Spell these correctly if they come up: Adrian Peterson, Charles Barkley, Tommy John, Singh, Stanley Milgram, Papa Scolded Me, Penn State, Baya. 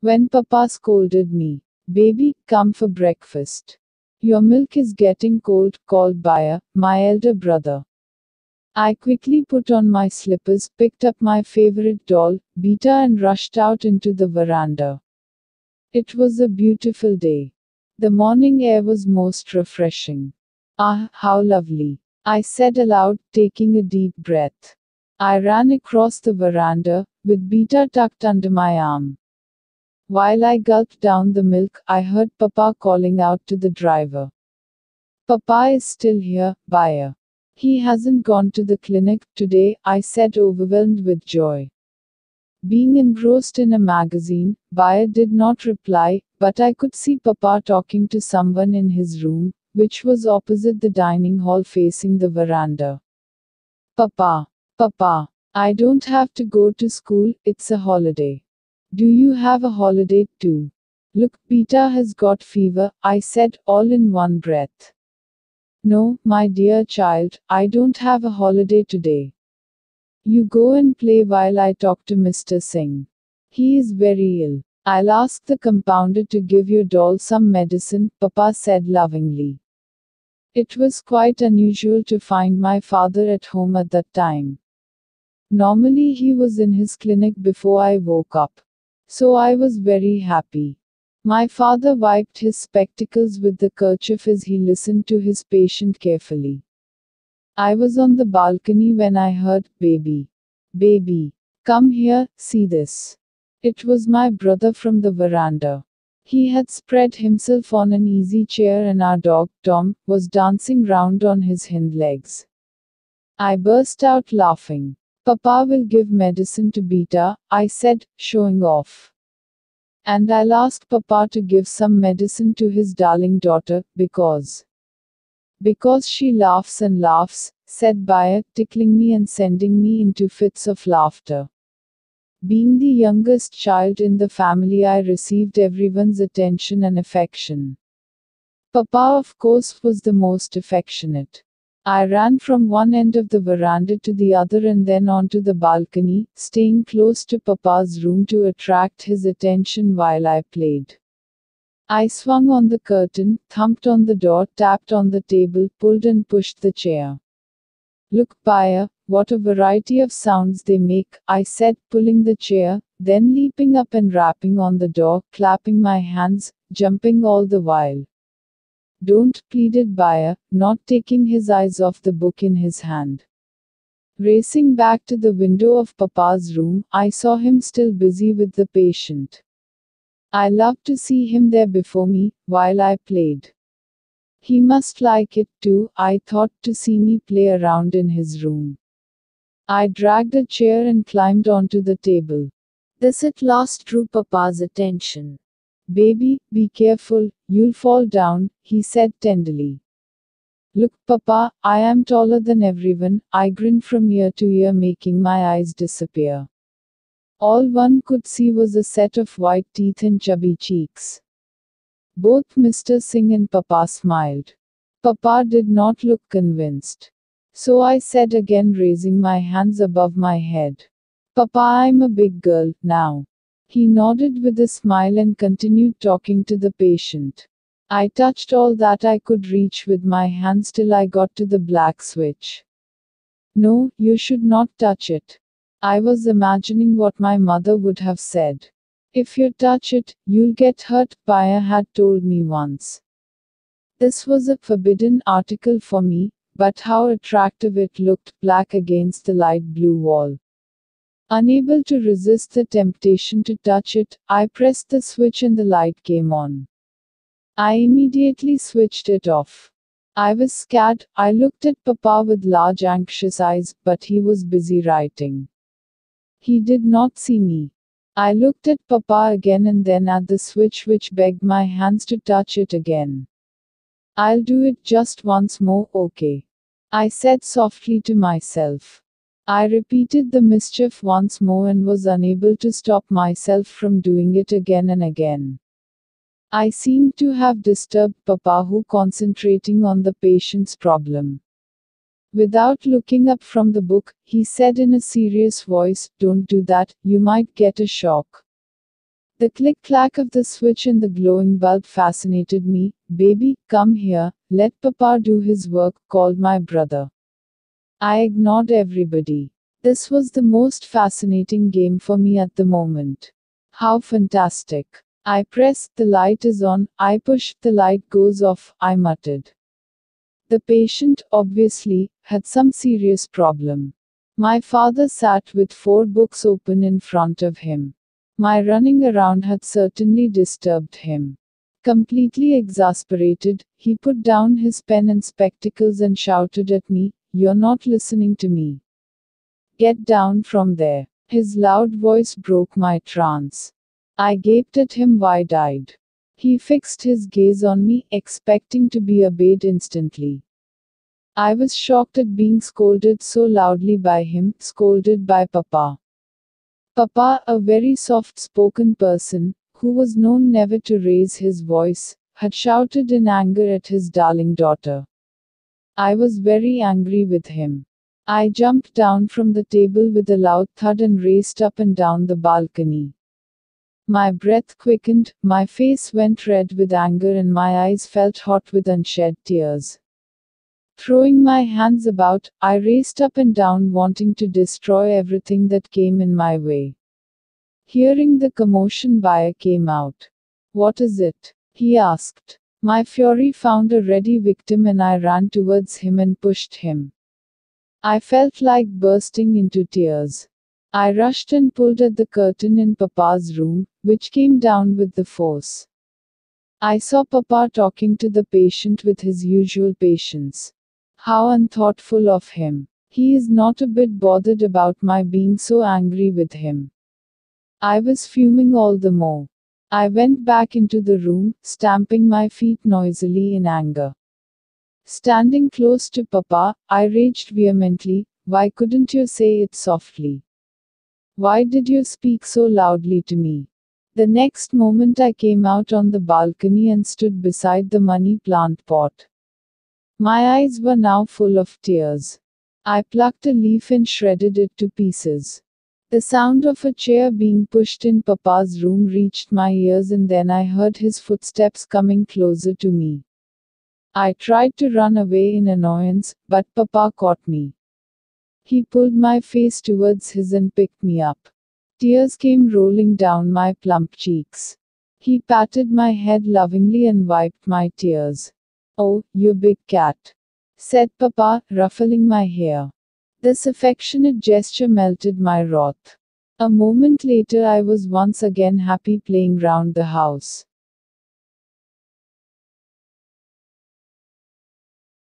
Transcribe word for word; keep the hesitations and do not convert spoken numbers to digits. When Papa scolded me, "Baby, come for breakfast. Your milk is getting cold," called Baya, my elder brother. I quickly put on my slippers, picked up my favorite doll, Beta, and rushed out into the veranda. It was a beautiful day. The morning air was most refreshing. "Ah, how lovely," I said aloud, taking a deep breath. I ran across the veranda, with Beta tucked under my arm. While I gulped down the milk, I heard Papa calling out to the driver. "Papa is still here, Baya. He hasn't gone to the clinic today," I said, overwhelmed with joy. Being engrossed in a magazine, Baya did not reply, but I could see Papa talking to someone in his room, which was opposite the dining hall facing the veranda. "Papa, Papa, I don't have to go to school, it's a holiday. Do you have a holiday too? Look, Beta has got fever," I said, all in one breath. "No, my dear child, I don't have a holiday today. You go and play while I talk to Mister Singh. He is very ill. I'll ask the compounder to give your doll some medicine," Papa said lovingly. It was quite unusual to find my father at home at that time. Normally he was in his clinic before I woke up. So I was very happy. My father wiped his spectacles with the kerchief as he listened to his patient carefully. I was on the balcony when I heard, "Baby, baby, come here, see this." It was my brother from the veranda. He had spread himself on an easy chair and our dog, Tom, was dancing round on his hind legs. I burst out laughing. "Papa will give medicine to Beta," I said, showing off. "And I'll ask Papa to give some medicine to his darling daughter, because... because she laughs and laughs," said Baya, tickling me and sending me into fits of laughter. Being the youngest child in the family, I received everyone's attention and affection. Papa, of course, was the most affectionate. I ran from one end of the veranda to the other and then onto the balcony, staying close to Papa's room to attract his attention while I played. I swung on the curtain, thumped on the door, tapped on the table, pulled and pushed the chair. "Look, Baya, what a variety of sounds they make," I said, pulling the chair, then leaping up and rapping on the door, clapping my hands, jumping all the while. "Don't," pleaded Baya, not taking his eyes off the book in his hand. Racing back to the window of Papa's room, I saw him still busy with the patient. I loved to see him there before me, while I played. He must like it too, I thought, to see me play around in his room. I dragged a chair and climbed onto the table. This at last drew Papa's attention. "Baby, be careful, you'll fall down," he said tenderly. "Look, Papa, I am taller than everyone," I grinned from ear to ear, making my eyes disappear. All one could see was a set of white teeth and chubby cheeks. Both Mister Singh and Papa smiled. Papa did not look convinced. So I said again, raising my hands above my head, "Papa, I'm a big girl now." He nodded with a smile and continued talking to the patient. I touched all that I could reach with my hands till I got to the black switch. "No, you should not touch it." I was imagining what my mother would have said. "If you touch it, you'll get hurt," Baya had told me once. This was a forbidden article for me, but how attractive it looked, black against the light blue wall. Unable to resist the temptation to touch it, I pressed the switch and the light came on. I immediately switched it off. I was scared. I looked at Papa with large anxious eyes, but he was busy writing. He did not see me. I looked at Papa again and then at the switch, which begged my hands to touch it again. "I'll do it just once more, okay?" I said softly to myself. I repeated the mischief once more and was unable to stop myself from doing it again and again. I seemed to have disturbed Papa, who was concentrating on the patient's problem. Without looking up from the book, he said in a serious voice, "Don't do that, you might get a shock." The click-clack of the switch and the glowing bulb fascinated me. "Baby, come here, let Papa do his work," called my brother. I ignored everybody. This was the most fascinating game for me at the moment. How fantastic. I pressed, "The light is on," I pushed, "The light goes off," I muttered. The patient, obviously, had some serious problem. My father sat with four books open in front of him. My running around had certainly disturbed him. Completely exasperated, he put down his pen and spectacles and shouted at me, "You're not listening to me. Get down from there." His loud voice broke my trance. I gaped at him wide-eyed. He fixed his gaze on me, expecting to be obeyed instantly. I was shocked at being scolded so loudly by him, scolded by Papa. Papa, a very soft-spoken person, who was known never to raise his voice, had shouted in anger at his darling daughter. I was very angry with him. I jumped down from the table with a loud thud and raced up and down the balcony. My breath quickened, my face went red with anger, and my eyes felt hot with unshed tears. Throwing my hands about, I raced up and down, wanting to destroy everything that came in my way. Hearing the commotion, Baya came out. "What is it?" he asked. My fury found a ready victim, and I ran towards him and pushed him. I felt like bursting into tears. I rushed and pulled at the curtain in Papa's room, which came down with the force. I saw Papa talking to the patient with his usual patience. How unthoughtful of him. He is not a bit bothered about my being so angry with him. I was fuming all the more. I went back into the room, stamping my feet noisily in anger. Standing close to Papa, I raged vehemently, "Why couldn't you say it softly? Why did you speak so loudly to me?" The next moment I came out on the balcony and stood beside the money plant pot. My eyes were now full of tears. I plucked a leaf and shredded it to pieces. The sound of a chair being pushed in Papa's room reached my ears, and then I heard his footsteps coming closer to me. I tried to run away in annoyance, but Papa caught me. He pulled my face towards his and picked me up. Tears came rolling down my plump cheeks. He patted my head lovingly and wiped my tears. "Oh, you big cat," said Papa, ruffling my hair. This affectionate gesture melted my wrath. A moment later I was once again happy, playing round the house.